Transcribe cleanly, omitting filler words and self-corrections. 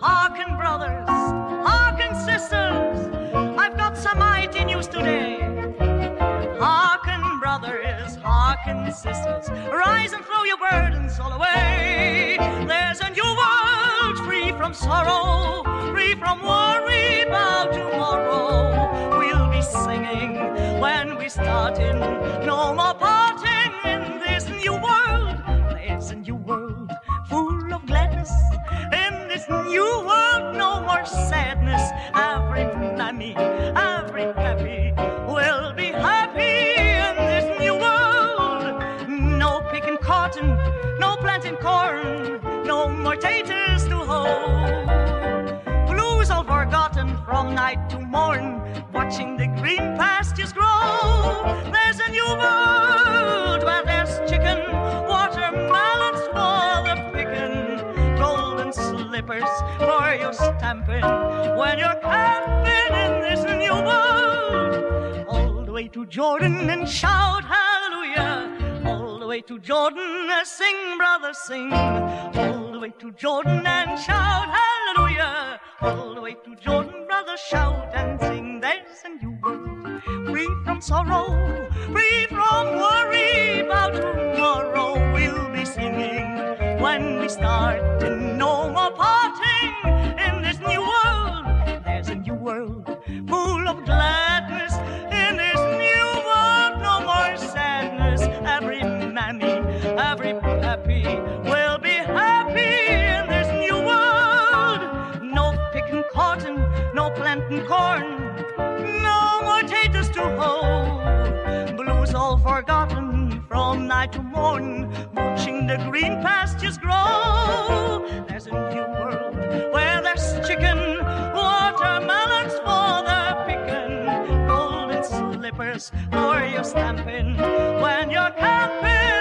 Hearken, brothers, hearken, sisters, I've got some mighty news today. Hearken, brothers, hearken, sisters, rise and throw your burdens all away. There's a new world free from sorrow, free from worry about tomorrow. We'll be singing when we start in, no more parting in this new world. There's a new world full of gladness. In this new world, no more sadness. Every mammy, every pappy will be happy in this new world. No picking cotton, no planting corn, no more taters to hoe. Blues all forgotten from night to morn, watching the green pastures grow. There's a new world where there's chicken, watermelons for the picking, golden slippers for your stamping when you're camping in this new world. All the way to Jordan and shout hallelujah. All the way to Jordan and sing, brother, sing. All the way to Jordan and shout hallelujah. All the way to Jordan, brother, shout and sing. There's a new world, free from sorrow, free from worry about tomorrow. We'll be singing when we start to no more parting in this new world. There's a new world full of gladness. In this new world, no more sadness. Every mammy, every pappy will be happy in this new world. No picking cotton, no planting corn, no more taters to hoe. Blues all forgotten from night to morn, watching the green pastures grow. There's a new world where there's chicken, watermelons for the picking, golden slippers for your stamping when you're camping.